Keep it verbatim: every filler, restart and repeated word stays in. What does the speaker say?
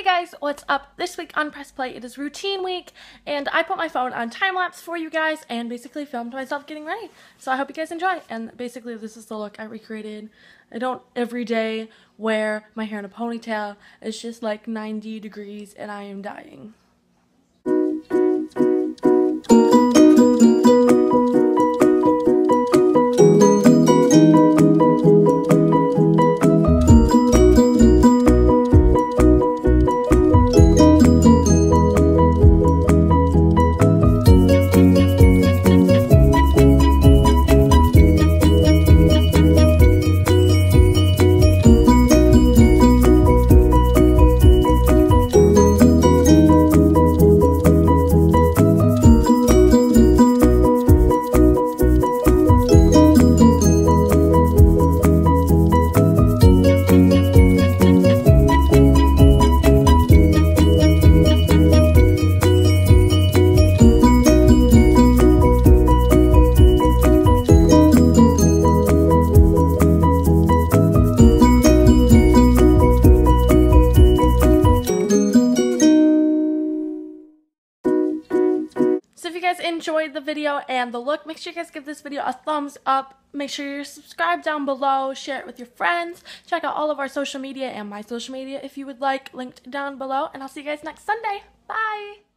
Hey guys, what's up? This week on Press Play, it is routine week, and I put my phone on time-lapse for you guys and basically filmed myself getting ready. So I hope you guys enjoy, and basically this is the look I recreated. I don't every day wear my hair in a ponytail. It's just like ninety degrees and I am dying. So if you guys enjoyed the video and the look, make sure you guys give this video a thumbs up. Make sure you're subscribed down below. Share it with your friends. Check out all of our social media and my social media if you would like, linked down below. And I'll see you guys next Sunday. Bye!